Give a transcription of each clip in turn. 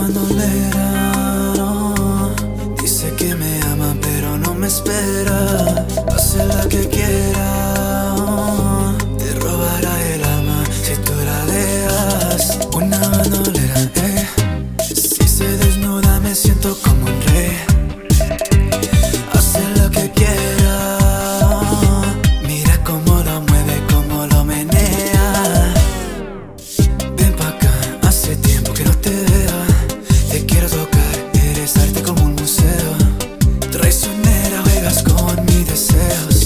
bandolera, no. Dice que me ama pero no me espera. Hace la que quiera, oh. Te robará el alma si tú la dejas. Una bandolera, eh. Si se desnuda me siento como un rey. Hace la que quiera, oh. Mira cómo lo mueve, cómo lo menea. Ven pa' acá, hace tiempo que no te veo. Te quiero tocar, eres arte como un museo. Traicionera, juegas con mis deseos.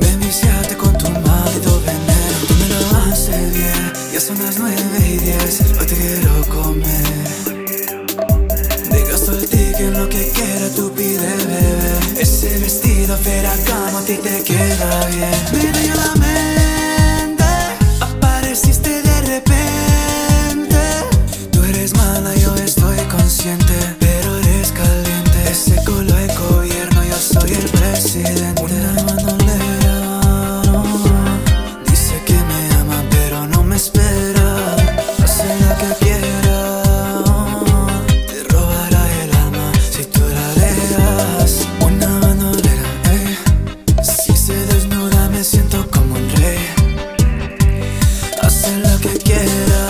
Me viciaste con tu maldito veneno. Tú me lo haces bien, ya son las 9:10. Hoy te quiero comer. Te gasto el ticket en lo que quiera, tú pide, bebé. Ese vestido Ferragamo a ti te queda bien. Me dañó la mente, apareciste de repente. Tú eres mala, yo estoy consciente, pero eres caliente. Ese culo el gobierno, yo soy el presidente. Una bandolera, no. Dice que me ama pero no me espera. Hace lo que quiera, oh. Te robará el alma si tú la dejas. Una bandolera, eh. Si se desnuda me siento como un rey. Hace lo que quiera,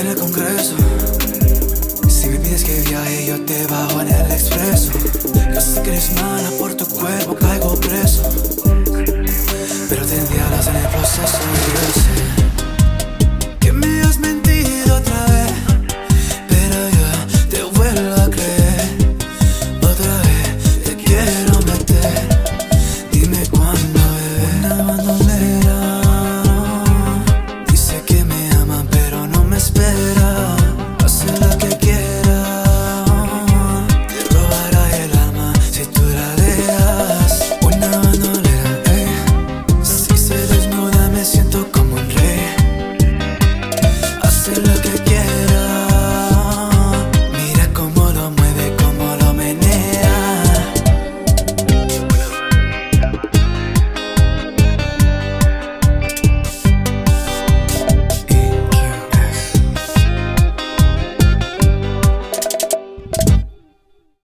en el Congreso. Si me pides que viaje, yo te bajo en el expreso. Yo sé que eres mala, por tu cuerpo caigo preso, pero te endiablas en el proceso, yo sé.